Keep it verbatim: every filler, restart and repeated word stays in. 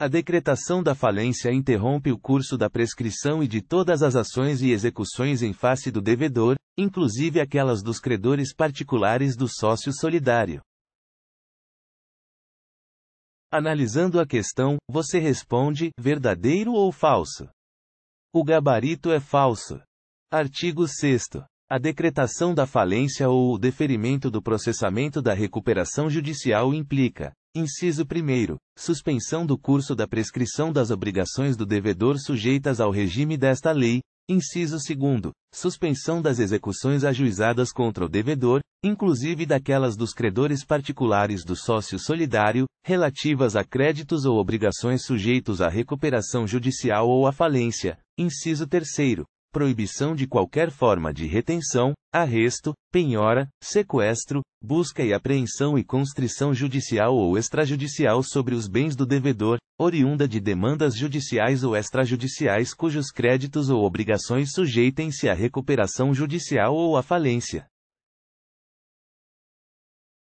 A decretação da falência interrompe o curso da prescrição e de todas as ações e execuções em face do devedor, inclusive aquelas dos credores particulares do sócio solidário. Analisando a questão, você responde: verdadeiro ou falso? O gabarito é falso. Artigo sexto. A decretação da falência ou o deferimento do processamento da recuperação judicial implica: inciso primeiro, suspensão do curso da prescrição das obrigações do devedor sujeitas ao regime desta lei. Inciso segundo, suspensão das execuções ajuizadas contra o devedor, inclusive daquelas dos credores particulares do sócio solidário, relativas a créditos ou obrigações sujeitos à recuperação judicial ou à falência. Inciso terceiro, proibição de qualquer forma de retenção, arresto, penhora, sequestro, busca e apreensão e constrição judicial ou extrajudicial sobre os bens do devedor, oriunda de demandas judiciais ou extrajudiciais cujos créditos ou obrigações sujeitem-se à recuperação judicial ou à falência.